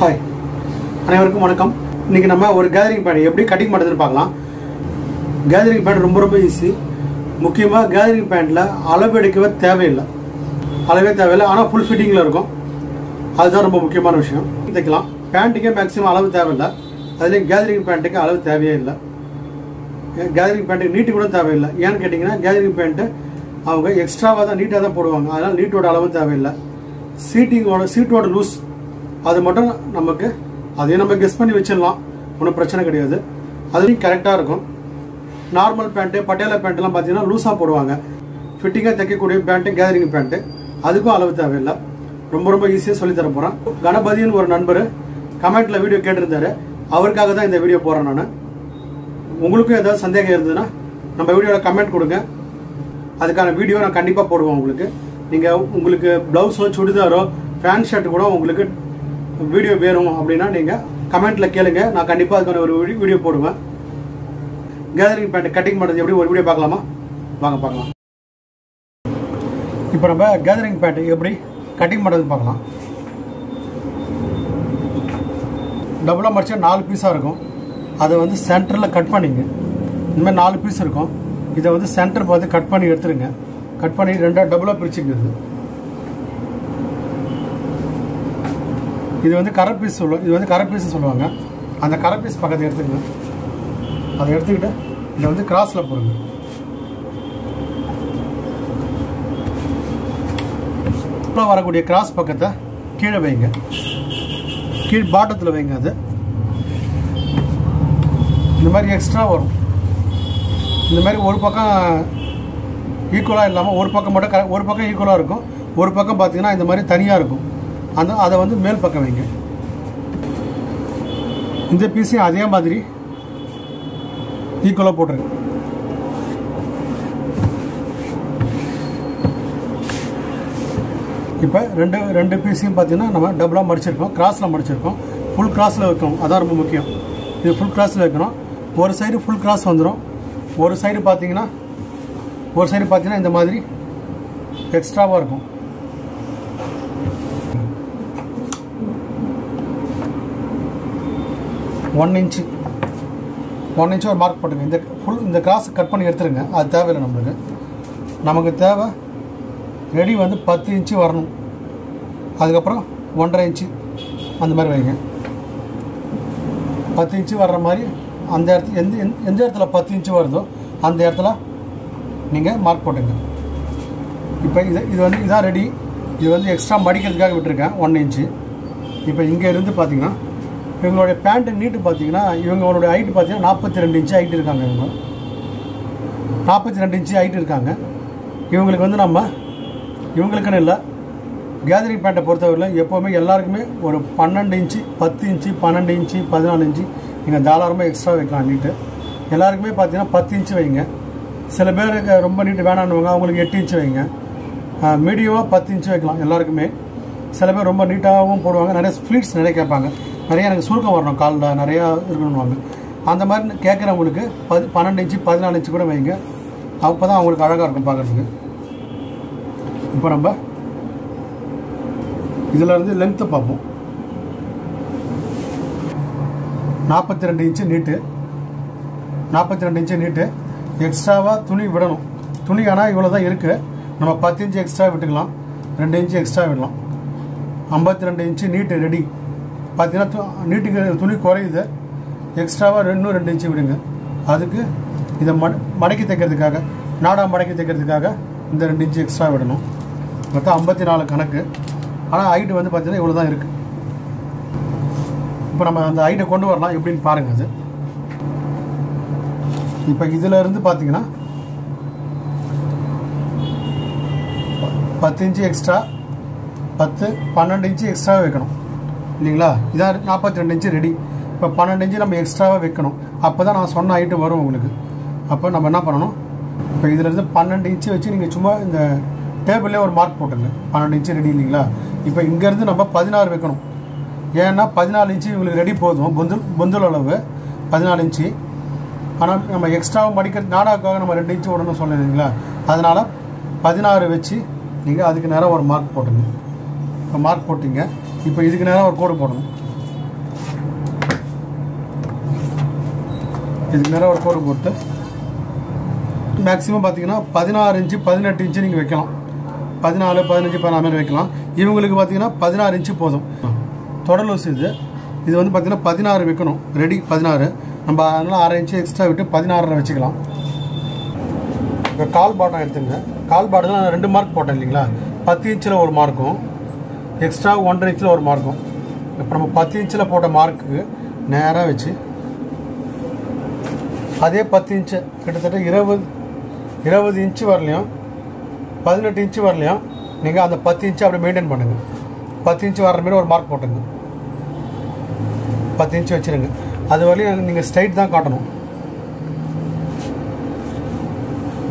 हाय அனைவருக்கும் வணக்கம் இன்னைக்கு நம்ம ஒரு கேதரிங் பேட் எப்படி கட்டிங் பண்றதுன்னு பார்க்கலாம் கேதரிங் பேட் ரொம்ப ரொம்ப ஈஸி முக்கியமா கேதரிங் பேட்ல அளவு எடுக்கவே தேவையில்லை ஆனா ফুল ஃபிட்டிங்ல இருக்கும் அதுதான் ரொம்ப முக்கியமான விஷயம் இதெல்லாம் பேண்ட்க்கு மேக்ஸिमम அளவு தேவையில்லை அதுல கேதரிங் பேண்ட்க்கு அளவு தேவையில்லை கேதரிங் பேண்ட் நீட் கூட தேவையில்லை ஏன்னு கேட்டிங்கனா கேதரிங் பேண்ட் அவங்க எக்ஸ்ட்ராவா தான் நீட்டா தான் போடுவாங்க அதனால நீட்டோட அளவு தேவையில்லை சீட்டிங்கோட சீட்டோட லூஸ் அது மட்டும் நமக்கு அதே நம்ம கெஸ் பண்ணி வெச்சிரலாம் ஒன்னும் பிரச்சனை கிடையாது அதுவும் கரெக்ட்டா இருக்கும் நார்மல் பேண்ட் பட்டியாலா பேண்ட்லாம் பாத்தீங்கன்னா லூசா போடுவாங்க ஃபிட்டிங்கா தைக்கக்கூடிய பேண்ட் கேதரிங் பேண்ட் அதுக்கு அளவு தேவையில்லை ரொம்ப ரொம்ப ஈஸியா சொல்லி தர போறேன் கணபதியின் ஒரு நண்பர் கமெண்ட்ல வீடியோ கேட்டிருந்தாரு அவர்காக தான் இந்த வீடியோ போறேன் நான் உங்களுக்கு ஏதாவது சந்தேகம் இருந்ததுனா நம்ம வீடியோல கமெண்ட் கொடுங்க அதுக்கான வீடியோ நான் கண்டிப்பா போடுவேன் உங்களுக்கு நீங்க உங்களுக்கு ப்ளவுஸோ சுடிதாரோ ஃபேன் ஷர்ட் கூட உங்களுக்கு वीडियो वेणुम அப்படினா நீங்க கமெண்ட்ல கேளுங்க நான் கண்டிப்பா அதுக்கு ஒரு வீடியோ போடுவேன் கேதரிங் பேண்ட் கட்டிங் பண்றது எப்படி ஒரு வீடியோ பார்க்கலாமா வாங்க பார்க்கலாம் இப்போ நம்ம கேதரிங் பேண்ட் எப்படி கட்டிங் பண்றது பார்க்கலாம் டபுளா மர்ச்ச 4 பீஸா இருக்கும் அது வந்து சென்டர்ல கட் பண்ணிங்க இந்த 4 பீஸ் இருக்கும் இத வந்து சென்டர் பார்த்து கட் பண்ணி எடுத்துருங்க கட் பண்ணி ரெண்டா டபுளா பிரிச்சிங்க இது வந்து கரெக்ட் பீஸ் சொல்லுவோம் இது வந்து கரெக்ட் பீஸ் சொல்லுவாங்க அந்த கரெக்ட் பீஸ் பக்கத்துல எடுத்துங்க அதை எடுத்துக்கிட்டு இத வந்து கிராஸ்ல போடுங்க இப்ப வரக்கூடிய கிராஸ் பக்கத்தை கீழே வைங்க கீழ் பாட்டத்துல வைங்க அது இந்த மாதிரி எக்ஸ்ட்ரா வரும் இந்த மாதிரி ஒரு பக்கம் ஈக்குவலா இல்லாம ஒரு பக்கம் மட்டும் ஒரு பக்கம் ஈக்குவலா இருக்கும் ஒரு பக்கம் பாத்தீங்கன்னா இந்த மாதிரி தனியா இருக்கும் அந்த அதை வந்து மேல் பக்கம் வைங்க இந்த பீஸையும் அதே மாதிரி ஈக்குவலாக போட்டுருங்க இப்போ ரெண்டு ரெண்டு பீஸையும் பார்த்தீங்கன்னா நம்ம டபுளாக மடிச்சிருக்கோம் கிராஸில் மடிச்சிருக்கோம் ஃபுல் கிராஸில் வைக்கணும் அதான் ரொம்ப முக்கியம் இது ஃபுல் கிராஸில் வைக்கணும் ஒரு சைடு ஃபுல் கிராஸ் வந்துடும் ஒரு சைடு பார்த்தீங்கன்னா இந்த மாதிரி எக்ஸ்ட்ராவாக இருக்கும் ஒன் இன்ச்சு ஒரு மார்க் போட்டுங்க இந்த ஃபுல் இந்த கிராஸ் கட் பண்ணி எடுத்துருங்க அது தேவையில்லை நமக்கு தேவை ரெடி வந்து 10 இன்ச்சு வரணும் அதுக்கப்புறம் 1.5 இன்ச்சு அந்த மாதிரி வைங்க 10 இன்ச்சு வர்ற மாதிரி அந்த இடத்துல எந்த இடத்துல 10 இன்ச்சு வருதோ அந்த இடத்துல நீங்கள் மார்க் போட்டுங்க இப்போ இது வந்து இதான் ரெடி இது வந்து எக்ஸ்ட்ரா மடிக்கிறதுக்காக விட்டுருக்கேன் 1 இன்ச்சு இப்போ இங்கே இருந்து பார்த்தீங்கன்னா इवोड़े पैंट नीट पाती इवोड़े हईट पाती 42 इंच हईट इवं 42 इंच हईट इवंक वो नाम इवंकूल गैदरिंग पैंट पर एमें और 12 इंच 10 इंच 12 इंच 14 इंच धारा एक्स्ट्रा वा नीटे एल्में पाती 10 इंच वे सब पे रोम नीट वाणुवें 8 इंच वे मीडियम 10 इंच वे सब पे रोम नीटा पड़वा ना स्प्लीट्स ना केपांग நிறைய எனக்கு சுருக்கம் வரணும் காலில் நிறையா இருக்கணும்வாங்க அந்த மாதிரி கேட்குறவங்களுக்கு 12 இன்ச்சு 14 இன்ச்சு கூட வைங்க அப்போ தான் அவங்களுக்கு அழகாக இருக்கும் பார்க்குறதுக்கு இப்போ நம்ம இதிலேருந்து லென்த்தை பார்ப்போம் 42 இன்ச்சு நீட்டு 42 இன்ச்சு நீட்டு எக்ஸ்ட்ராவாக துணி விடணும் துணி ஆனால் இவ்வளோ தான் இருக்குது நம்ம 10 இன்ச்சு எக்ஸ்ட்ரா விட்டுக்கலாம் 2 இன்ச்சு எக்ஸ்ட்ரா விடலாம் 52 இன்ச்சு நீட்டு ரெடி पाती नीट तुणी कुछ एक्स्ट्रावा 2 इंच विड़ेंगे अद्कु मड़की तक नाड़ा मड़की तक 2 इंच एक्स्ट्रा विडணும் மொத்தம் 54 கணக்கு ஆனா ஹைட் வந்து பாத்தீங்கன்னா இவ்வளவு தான் இருக்கு இப்போ நம்ம அந்த ஹைட் கொண்டு வரலாம் எப்படின்னு பாருங்க அது இப்போ இதில இருந்து பாத்தீங்கன்னா 10 இன்ச் எக்ஸ்ட்ரா 12 இன்ச் எக்ஸ்ட்ரா வைக்கணும் இல்லைங்களா இதான் 42 இன்ச்சு ரெடி இப்போ 12 இன்ச்சு நம்ம எக்ஸ்ட்ராவாக வைக்கணும் அப்போ தான் நான் சொன்ன ஹைட்டு வரும் உங்களுக்கு அப்போ நம்ம என்ன பண்ணணும் இப்போ இதிலேருந்து 12 இன்ச்சு வச்சு நீங்கள் சும்மா இந்த டேபிள்லேயே ஒரு மார்க் போட்டுங்க 12 இன்ச்சு ரெடி இல்லைங்களா இப்போ இங்கேருந்து நம்ம 16 வைக்கணும் ஏன்னா 14 இன்ச்சு உங்களுக்கு ரெடி போதும் பொந்தல் அளவு 14 இன்ச்சு ஆனால் நம்ம எக்ஸ்ட்ராவாக மடிக்கிறது நாடாக்காக நம்ம 2 இன்ச்சு விடணும்னு சொன்னோம் இல்லைங்களா அதனால் 16 வச்சு நீங்கள் அதுக்கு நேரம் ஒரு மார்க் போட்டுங்க இப்போ மார்க் போட்டிங்க இப்போ இதுக்கு நேரம் ஒரு கோடு போடணும் இதுக்கு நேரா ஒரு கோடு போட்டு मैक्सीम पाती 16 इंच 18 इंच नहीं வைக்கலாம் 14, 15, 14 வைக்கலாம் இவங்களுக்கு பாத்தீங்கன்னா 16 इंच போதும் தொடர் லூஸ் இது இது வந்து பாத்தீங்கன்னா 16 வைக்கணும் ரெடி 16 நம்ம அதனால 1/2 इंच எக்ஸ்ட்ரா விட்டு 16 வெச்சுக்கலாம் இந்த கால் பாட்டம் எடுத்துங்க கால் பாட்டத்துல நான் 2 மார்க் போட்டேன் இல்லீங்களா 10 இன்ச்ல ஒரு மார்க்கும் எக்ஸ்ட்ரா 1/2 இன்ச்ல ஒரு மார்க்கும் இப்போ நம்ம 10 இன்ச்ல போட்ட மார்க்குக்கு நேரா வெச்சு அதே 10 இன்ச் கிட்டத்தட்ட 20 इंच வரலையும் 18 इंच வரலையும் நீங்க அந்த 10 इंच அப்படியே மெயின்டெய்ன் பண்ணுங்க 10 इंच வரற மாதிரி ஒரு மார்க் போடுங்க 10 इंच வச்சிருங்க அது வரலையும் நீங்க ஸ்ட்ரைட் தான் காட்டணும்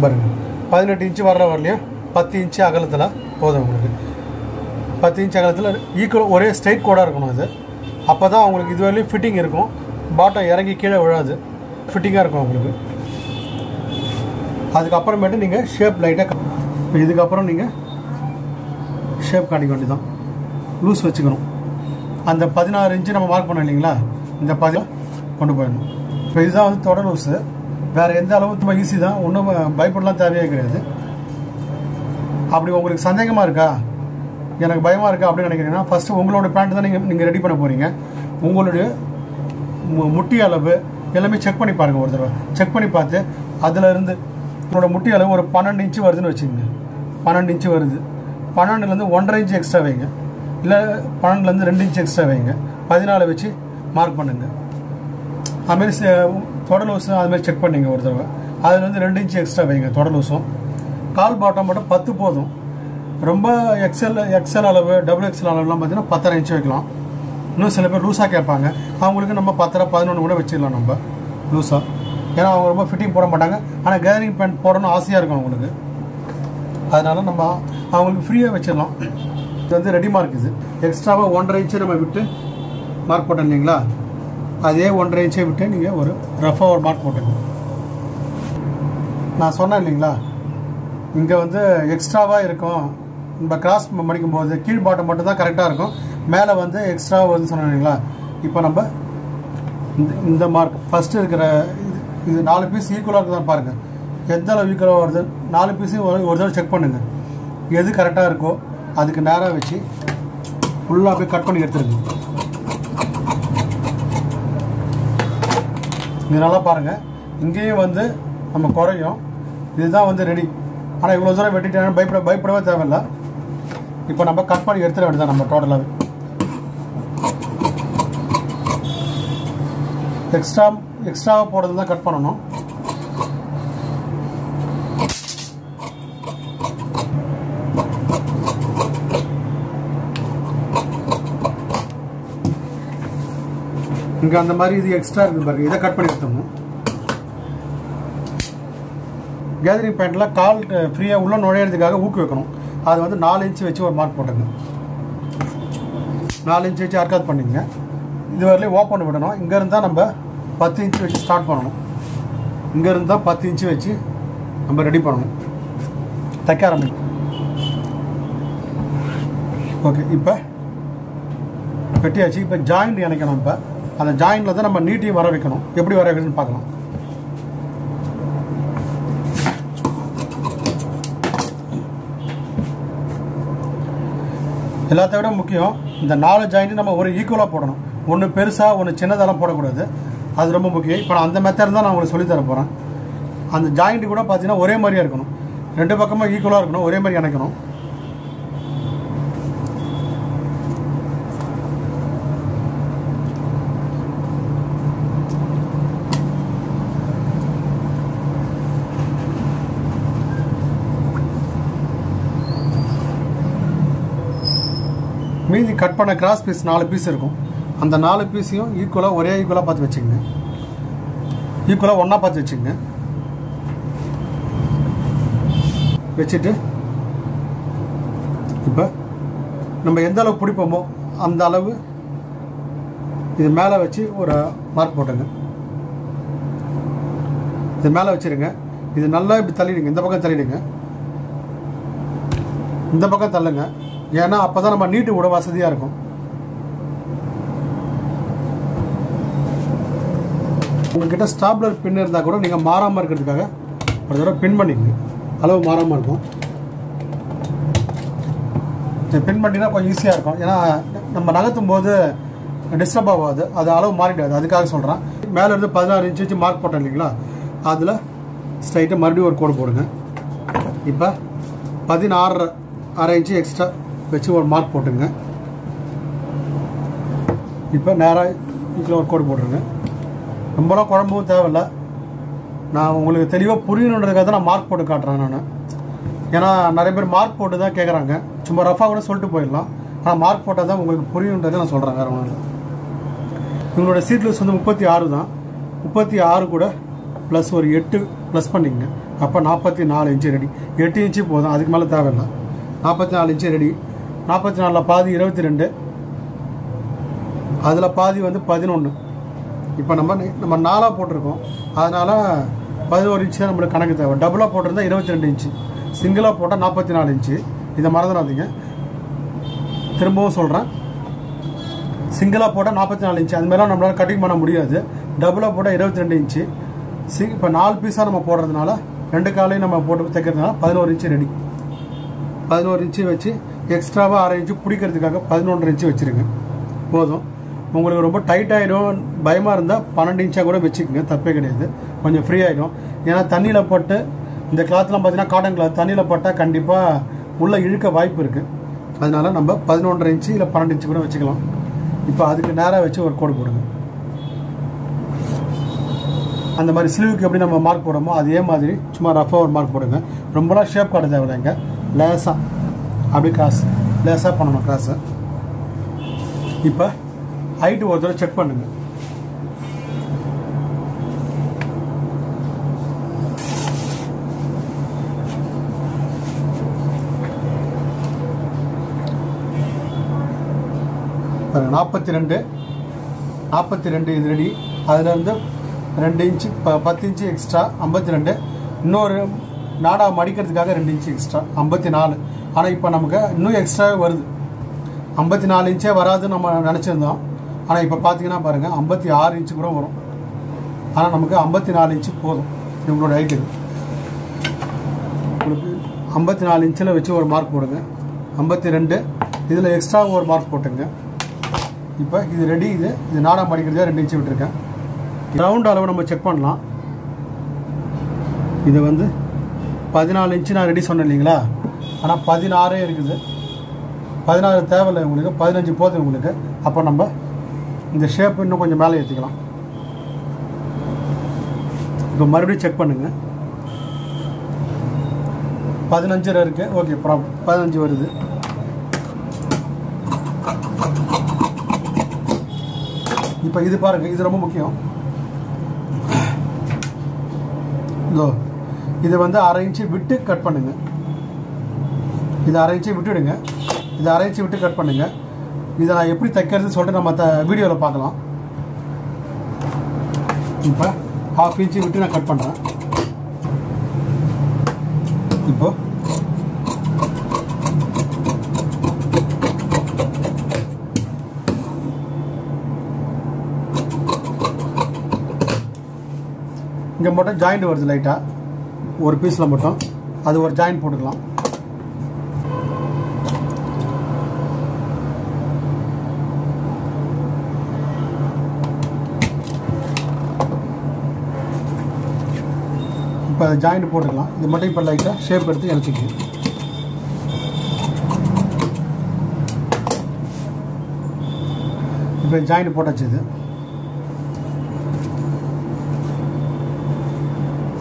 பாருங்க 18 इंच வரற வரலையும் 10 इंच அகலத்துல போடுங்க உங்களுக்கு 10 इंच அகலத்துல ஈக்குவல் ஒரே ஸ்ட்ரைட் கோடா இருக்கணும் இது அப்பதான் உங்களுக்கு இது வரலையும் ஃபிட்டிங் இருக்கும் பாட்டம் இறங்கி கீழே விழாது ஃபிட்டிங்கா இருக்கும் உங்களுக்கு अदमेट नहीं शेप लाइटा इतनी शेप का लूस वो अंत 16 इंच ना मार्क पड़ा पद को इतना लूस वे एंव ईसी इन भयपड़ा देवे कभी संदेहमा भयमा अब ना फर्स्ट उड़े पैंट नहीं रेडी पड़पी उड़े मुटी अलव एल से पड़ी पांग और सेक पड़ी पात अ उन्होंने मुटी अलग और 12 इंच वर्दन वो 12 इंच वर्द 12 इंच एक्स्ट्रा वे 12 इंच एक्स्ट्रा वे 14 वे मार्क पड़ेंगे அதுமாரி தொடர் லூஸ் அதுமாரி செக் பண்ணுங்க ஒரு தடவை அதுல இருந்து 2 इंच एक्स्ट्रा வைங்க தொடர் லூஸும் கால் பாட்டம் மட்டும் 10 போதும் ரொம்ப XL அளவு டபுள் XL அளவுலாம் பார்த்தீங்கன்னா 10.5 வைக்கலாம் இன்னும் சில பேர் லூசா கேட்பாங்க அவங்களுக்கு நம்ம 10 11 கூட வெச்சிரலாம் நம்ம லூசா ஏன்னா அவங்க ரொம்ப ஃபிட்டிங் போட மாட்டாங்க ஆனா கேதரிங் பேண்ட் போடணும் ஆசையா இருக்கும் உங்களுக்கு அதனால நம்ம அவங்களுக்கு ஃப்ரீயா வெச்சிரலாம் இது வந்து ரெடி மார்க் இது எக்ஸ்ட்ராவா 1.5 इंच நம்ம விட்டு மார்க் போடலீங்களா அதே 1.5 इंच விட்டு நீங்க ஒரு ரஃபா ஒரு மார்க் போடுங்க நான் சொன்னேன் இல்லீங்களா இங்க வந்து எக்ஸ்ட்ராவா இருக்கும் நம்ம கிராஸ் மடிக்கும்போது கீழ் பாட்டம் மட்டும் தான் கரெக்ட்டா இருக்கும் மேலே வந்து எக்ஸ்ட்ரா வந்து சொன்னேன் இல்லீங்களா இப்போ நம்ம இந்த மார்க் ஃபர்ஸ்ட் இருக்கிற இது 4 பீஸ் ஈக்குவலா இருக்கா பாருங்க எந்த அளவு ஈக்குவலா வருது 4 பீஸ் ஒரு தடவை செக் பண்ணுங்க எது கரெக்ட்டா இருக்கோ அதுக்கு நேரா வெச்சி ஃபுல்லா அப்படியே கட் பண்ணி எடுத்துருங்க நீங்களா பாருங்க இங்கேயே வந்து நம்ம குறையும் இதுதான் வந்து ரெடி ஆனா இவ்வளவு தூரம் வெட்டிட்டேன்னா பயப்படவே தேவையில்லை இப்போ நம்ம கட் பண்ணி எடுத்துற வேண்டியது நம்ம டோட்டலா एक्स्ट्रा போடுறத கட் பண்ணனும் இங்க அந்த மாதிரி இது எக்ஸ்ட்ரா இருக்கு பாருங்க இத கட் பண்ணி எடுத்துறோம் கேதரிங் பேண்ட்ல கால் ஃப்ரீயா உள்ள நுழையிறதுக்காக ஊக்கு வைக்கணும் அது வந்து 4 இன்ச் வெச்சு ஒரு மார்க் போடுங்க 4 இன்ச் வெச்சு ஆர்க் பண்ணுங்க இதுவரையில ஓபன் விடணும் இங்க இருந்தா நம்ம 10 इंच वे स्टार्ट पड़नों 10 इंच वे नम्बर रेडी पड़नों तक आरम ओके इटिया जॉइंट इनकण जॉइंट ना नीटी वर वो एप्ली वर वे पाकल एल्त मुख्यम 4 जॉइंट नम्बर और ईक्वला पड़नों पेसा चिन्हकूड़ा அது ரொம்ப முக்கியம் இப்போ நான் அந்த மெத்தட் தான் நான் உங்களுக்கு சொல்லி தர போறேன் அந்த ஜாயிண்ட் கூட பாத்தீங்கன்னா ஒரே மாதிரியா இருக்கணும் ரெண்டு பக்கமும் ஈக்குவலா இருக்கணும் ஒரே மாதிரி இணைக்கணும் மீதி கட் பண்ண கிராஸ் பீஸ் 4 பீஸ் இருக்கும் அந்த 4 பீஸையும் ஈக்குவலா ஒரே ஈக்குவலா பார்த்து வெச்சிங்க ஈக்குவலா ஒண்ணா பார்த்து வெச்சிங்க வெச்சிட்டு இப்போ நம்ம எந்த அளவு புடிப்போமோ அந்த அளவு இது மேல வெச்சி ஒரு மார்க் போடுங்க இது மேல வெச்சிருங்க இது நல்லா இப்படி தள்ளிடுங்க இந்த பக்கம் தள்ளிடுங்க இந்த பக்கம் தள்ளுங்க ஏன்னா அப்பதான் நம்ம நீட்டி விட வசதியா இருக்கும் उंगकिட்ட ஸ்டாப்லர் பின் இருந்தா கூட நீங்க மாறாம இருக்குதுக்காக ஒரு தடவை பின் பண்ணிடுங்க. அளவு மாறாம இருக்கும். இந்த பின் பண்ணினா கொஞ்சம் ஈஸியா இருக்கும். ஏனா நம்ம நகத்தும்போது டிஸ்டர்ப் ஆகாது. அது அளவு மாறிடாது. அதுக்காக சொல்றேன். மேல இருந்து 16 இன்ச் வச்சு மார்க் போட்டேன் இல்லீங்களா? அதுல ஸ்ட்ரைட்டா மறுபடியும் ஒரு கோடு போடுங்க. இப்போ 16 1/2 இன்ச் எக்ஸ்ட்ரா வச்சு ஒரு மார்க் போடுங்க. இப்போ நேரா இங்க ஒரு கோடு போடுங்க. ரொம்ப குழம்பும் தேவையில்லை. நான் உங்களுக்கு தெளிவாக புரியணுன்றதுக்காக தான் நான் மார்க் போட்டு காட்டுறேன். நான் ஏன்னா நிறைய பேர் மார்க் போட்டு தான் கேட்குறாங்க. சும்மா ரஃபாக கூட சொல்லிட்டு போயிடலாம். ஆனால் மார்க் போட்டால் தான் உங்களுக்கு புரியணுன்றதை நான் சொல்கிறேன். வேறு ஒன்றும் இல்லை. இவங்களோட சீட் லூஸ் வந்து 36 தான். 36 கூட ப்ளஸ் ஒரு 8 ப்ளஸ் பண்ணிங்க. அப்போ 44 இன்ச்சு ரெடி. 8 இன்ச்சு போதும். அதுக்கு மேலே தேவையில்லை. 44 இன்ச்சு ரெடி. 44ல் பாதி 22. அதில் பாதி வந்து 11. இப்போ நம்ம 4 போட்டிருக்கோம். அதனால் 11 இன்ச்சு தான் நம்மளுக்கு கணக்கு தேவை. டபுளாக போட்டிருந்தால் 22 இன்ச்சு. சிங்கிளாக போட்டால் 44 இன்ச்சு. இதை மறந்துடாதீங்க. திரும்பவும் சொல்கிறேன். சிங்கிளாக போட்டால் 44 இன்ச்சு. அதுமாதிரிலாம் நம்மளால் கட்டிங் பண்ண முடியாது. டபுளாக போட்டால் 22 இன்ச்சு. இப்போ 4 பீஸாக நம்ம போடுறதுனால 2 காலையும் நம்ம போட்டு தைக்கிறதுனால 11 இன்ச்சு ரெடி. 11 இன்ச்சு வச்சு எக்ஸ்ட்ராவாக 6 இன்ச்சு பிடிக்கிறதுக்காக 11 இன்ச்சு வச்சுருங்க. போதும். உங்களுக்கு ரொம்ப டைட் ஆகிடும் பயமாக இருந்தால் 12 இன்ச்சாக கூட வச்சுக்கோங்க. தப்பே கிடையாது. கொஞ்சம் ஃப்ரீ ஆகிடும். ஏன்னா தண்ணியில் போட்டு இந்த கிளாத்லாம் பார்த்தீங்கன்னா காட்டன் கிளாத் தண்ணியில் போட்டால் கண்டிப்பாக உள்ளே இழுக்க வாய்ப்பு இருக்குது. அதனால் நம்ம 11 இன்ச்சு இல்லை 12 இன்ச்சு கூட வச்சுக்கலாம். இப்போ அதுக்கு நேராக வச்சு ஒரு கோடு போடுங்க. அந்த மாதிரி ஸ்லீவுக்கு எப்படி நம்ம மார்க் போடுறோமோ அதே மாதிரி சும்மா ரஃபாக ஒரு மார்க் போடுங்க. ரொம்பலாம் ஷேப் காட்ட தேவையில்லைங்க. லேஸாக அப்படி கிராஸ் லேஸாக பண்ணணும் கிராஸை. இப்போ ஹைட்டு ஒரு தடவை செக் பண்ணுங்க. பாருங்க 42 இது ரெடி. அதுலேருந்து 2 இன்ச்சு 10 இன்ச்சு எக்ஸ்ட்ரா 52. இன்னொரு நாடா மடிக்கிறதுக்காக 2 இன்ச்சு எக்ஸ்ட்ரா 54. ஆனால் இப்போ நமக்கு இன்னும் எக்ஸ்ட்ராவே வருது. 54 இன்ச்சே வராதுன்னு நம்ம நினச்சிருந்தோம். ஆனால் இப்போ பார்த்தீங்கன்னா பாருங்கள் 56 இன்ச்சு கூட வரும். ஆனால் நமக்கு 54 இன்ச்சு போதும். இவங்களோட ஹைட்டு உங்களுக்கு 54 இன்ச்சில் வச்சு ஒரு மார்க் போடுங்க. 52 இதில் எக்ஸ்ட்ரா ஒரு மார்க் போட்டுங்க. இப்போ இது ரெடி. இது நாடாக மடிக்கிறதுக்காக 2 இன்ச்சு விட்டுருக்கேன். ரவுண்ட் அளவு நம்ம செக் பண்ணலாம். இது வந்து 14 இன்ச்சு நான் ரெடி சொன்னேன் இல்லைங்களா? ஆனால் 16 இருக்குது. 16 தேவையில்லை உங்களுக்கு. 15 போதும் உங்களுக்கு. அப்போ நம்ம இந்த ஷேப் இன்னும் கொஞ்சம் மேலே ஏற்றிக்கலாம். இப்போ மறுபடியும் செக் பண்ணுங்கள். 15 இருக்குது. Okay problem. 15 வருது. இப்போ இது பாருங்கள். இது ரொம்ப முக்கியம். இது வந்து 1/2 இன்ச்சு விட்டு கட் பண்ணுங்க. இது 1/2 இன்ச்சு விட்டுடுங்க. இது 1/2 இன்ச்சு விட்டு கட் பண்ணுங்க. இதை நான் எப்படி தைக்கிறதுன்னு சொல்லிட்டு நம்ம வீடியோவில் பார்க்கலாம். இப்போ 1/2 இன்ச்சு விட்டு நான் கட் பண்ணுறேன். இப்போ இங்கே மட்டும் ஜாயிண்ட் வருது லைட்டாக ஒரு பீஸில் மட்டும். அது ஒரு ஜாயிண்ட் போட்டுக்கலாம். இப்போ அதை ஜாயிண்ட் போட்டுக்கலாம். இது மட்டும் இப்போ லைட்டாக ஷேப் எடுத்து இணைச்சிக்கலாம். இப்போ ஜாயிண்ட் போட்டாச்சு. இது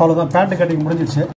அவ்வளோதான். பேண்ட்டு கட்டிங் முடிஞ்சிடுச்சு.